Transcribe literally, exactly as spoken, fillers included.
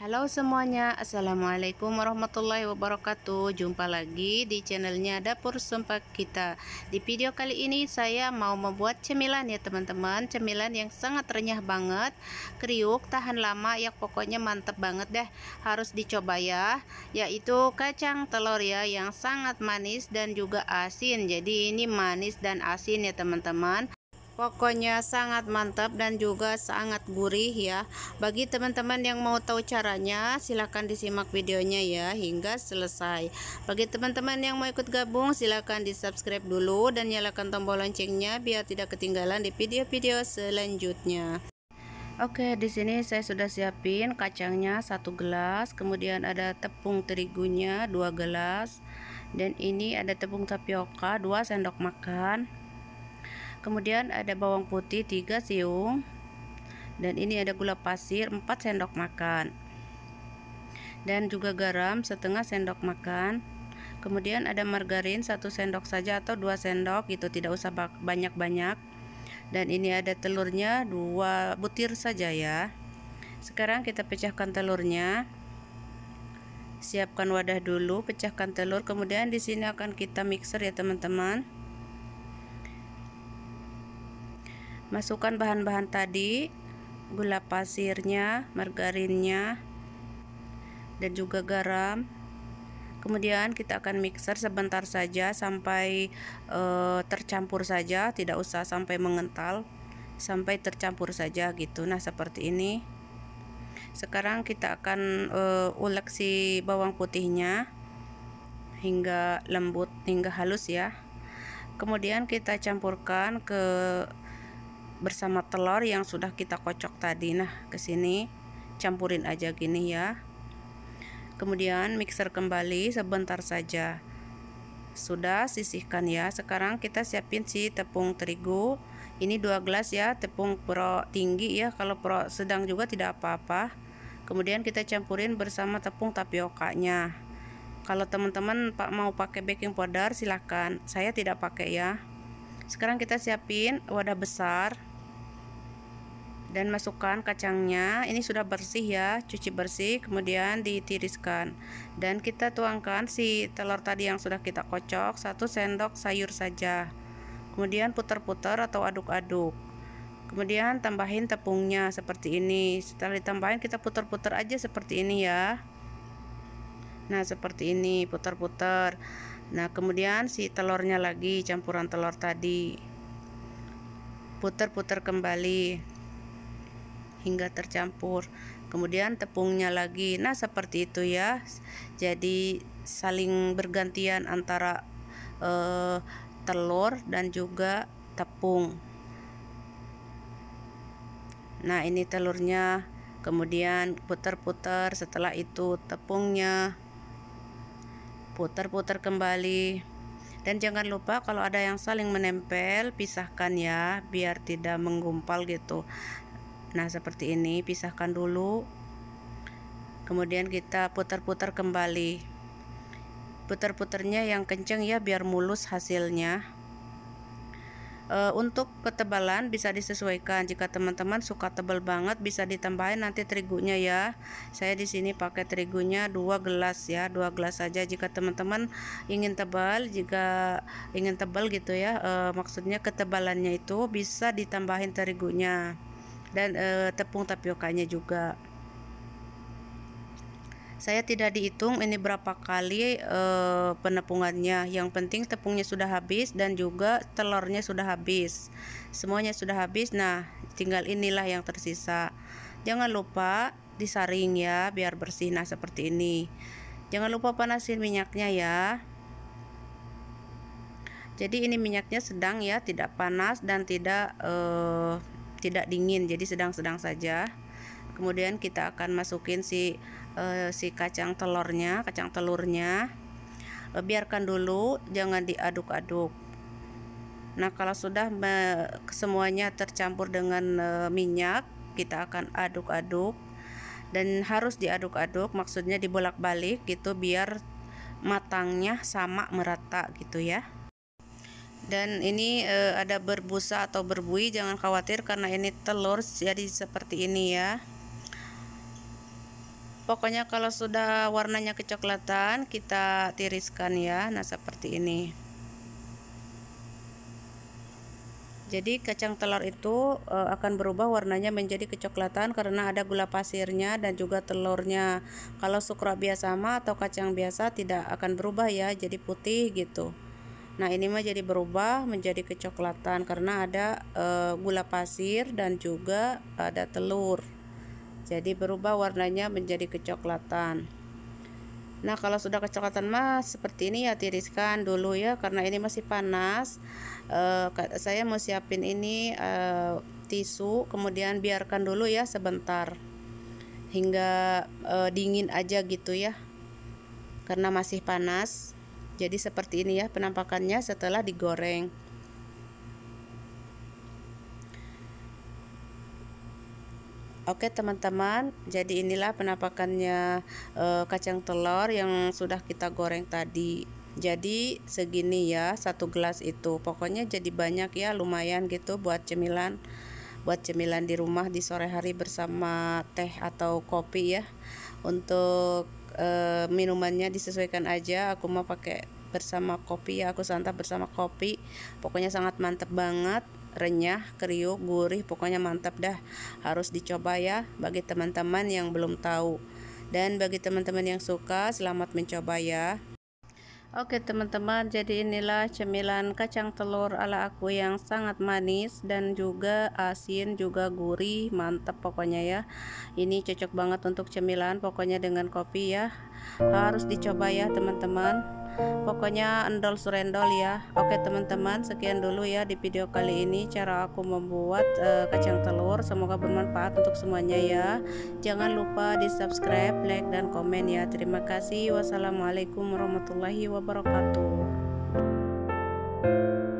Halo semuanya, assalamualaikum warahmatullahi wabarakatuh. Jumpa lagi di channelnya Dapur Sumpah Kita. Di video kali ini saya mau membuat cemilan ya teman-teman. Cemilan yang sangat renyah banget, kriuk, tahan lama, ya pokoknya mantep banget deh. Harus dicoba ya. Yaitu kacang telur ya, yang sangat manis dan juga asin. Jadi ini manis dan asin ya teman-teman. Pokoknya sangat mantap dan juga sangat gurih ya. Bagi teman-teman yang mau tahu caranya, silahkan disimak videonya ya hingga selesai. Bagi teman-teman yang mau ikut gabung, silahkan di subscribe dulu dan nyalakan tombol loncengnya biar tidak ketinggalan di video-video selanjutnya. Oke, di sini saya sudah siapin kacangnya satu gelas, kemudian ada tepung terigunya dua gelas, dan ini ada tepung tapioka dua sendok makan. Kemudian ada bawang putih tiga siung, dan ini ada gula pasir empat sendok makan, dan juga garam setengah sendok makan. Kemudian ada margarin satu sendok saja atau dua sendok, itu tidak usah banyak-banyak. Dan ini ada telurnya dua butir saja ya. Sekarang kita pecahkan telurnya. Siapkan wadah dulu, pecahkan telur, kemudian di sini akan kita mixer ya teman-teman. Masukkan bahan-bahan tadi, gula pasirnya, margarinnya, dan juga garam. Kemudian kita akan mixer sebentar saja sampai e, tercampur saja, tidak usah sampai mengental, sampai tercampur saja gitu. Nah seperti ini. Sekarang kita akan e, ulek si bawang putihnya hingga lembut, hingga halus ya. Kemudian kita campurkan ke bersama telur yang sudah kita kocok tadi. Nah ke sini campurin aja gini ya. Kemudian mixer kembali sebentar saja. Sudah, sisihkan ya. Sekarang kita siapin si tepung terigu. Ini dua gelas ya, tepung pro tinggi ya. Kalau pro sedang juga tidak apa-apa. Kemudian kita campurin bersama tepung tapiokanya. Kalau teman-teman Pak mau pakai baking powder silahkan. Saya tidak pakai ya. Sekarang kita siapin wadah besar dan masukkan kacangnya. Ini sudah bersih ya, cuci bersih, kemudian ditiriskan. Dan kita tuangkan si telur tadi yang sudah kita kocok, satu sendok sayur saja. Kemudian putar-putar atau aduk-aduk. Kemudian tambahin tepungnya seperti ini. Setelah ditambahin kita putar-putar aja seperti ini ya. Nah seperti ini, putar-putar. Nah kemudian si telurnya lagi, campuran telur tadi, putar-putar kembali hingga tercampur. Kemudian tepungnya lagi. Nah seperti itu ya. Jadi saling bergantian antara eh, telur dan juga tepung. Nah ini telurnya, kemudian putar-putar. Setelah itu tepungnya, putar-putar kembali. Dan jangan lupa kalau ada yang saling menempel pisahkan ya, biar tidak menggumpal gitu. Nah seperti ini, pisahkan dulu, kemudian kita putar-putar kembali. Putar-putarnya yang kenceng ya, biar mulus hasilnya. E, untuk ketebalan bisa disesuaikan. Jika teman-teman suka tebal banget bisa ditambahin nanti terigunya ya. Saya di sini pakai terigunya dua gelas ya, dua gelas saja. Jika teman-teman ingin tebal, jika ingin tebal gitu ya, e, maksudnya ketebalannya itu bisa ditambahin terigunya dan e, tepung tapiokanya juga. Saya tidak dihitung ini berapa kali e, penepungannya. Yang penting tepungnya sudah habis dan juga telurnya sudah habis. Semuanya sudah habis. Nah, tinggal inilah yang tersisa. Jangan lupa disaring ya biar bersih. Nah, seperti ini. Jangan lupa panasin minyaknya ya. Jadi ini minyaknya sedang ya, tidak panas dan tidak e, tidak dingin. Jadi sedang-sedang saja. Kemudian kita akan masukin si uh, si kacang telurnya, kacang telurnya. Uh, biarkan dulu, jangan diaduk-aduk. Nah, kalau sudah me, semuanya tercampur dengan uh, minyak, kita akan aduk-aduk. Dan harus diaduk-aduk, maksudnya dibolak-balik gitu biar matangnya sama merata gitu ya. Dan ini uh, ada berbusa atau berbuih, jangan khawatir karena ini telur jadi seperti ini ya. Pokoknya kalau sudah warnanya kecoklatan kita tiriskan ya. Nah seperti ini. Jadi kacang telur itu e, akan berubah warnanya menjadi kecoklatan karena ada gula pasirnya dan juga telurnya. Kalau sukra biasa mah atau kacang biasa tidak akan berubah ya, jadi putih gitu. Nah ini mah jadi berubah menjadi kecoklatan karena ada e, gula pasir dan juga ada telur. Jadi berubah warnanya menjadi kecoklatan. Nah kalau sudah kecoklatan mah seperti ini ya, tiriskan dulu ya karena ini masih panas. Uh, saya mau siapin ini uh, tisu, kemudian biarkan dulu ya sebentar hingga uh, dingin aja gitu ya karena masih panas. Jadi seperti ini ya penampakannya setelah digoreng. Oke teman-teman, jadi inilah penampakannya uh, kacang telur yang sudah kita goreng tadi. Jadi segini ya satu gelas itu, pokoknya jadi banyak ya, lumayan gitu buat cemilan, buat cemilan di rumah di sore hari bersama teh atau kopi ya. Untuk e, minumannya disesuaikan aja, aku mau pakai bersama kopi ya, aku santap bersama kopi. Pokoknya sangat mantap banget, renyah, kriuk, gurih, pokoknya mantap dah, harus dicoba ya bagi teman-teman yang belum tahu. Dan bagi teman-teman yang suka, selamat mencoba ya. Oke teman-teman, jadi inilah cemilan kacang telur ala aku yang sangat manis dan juga asin, juga gurih, mantap pokoknya ya. Ini cocok banget untuk cemilan, pokoknya dengan kopi ya. Harus dicoba ya teman-teman. Pokoknya endol surendol ya. Oke teman-teman, sekian dulu ya di video kali ini cara aku membuat uh, kacang telur. Semoga bermanfaat untuk semuanya ya. Jangan lupa di subscribe, like, dan komen ya. Terima kasih. Wassalamualaikum warahmatullahi wabarakatuh.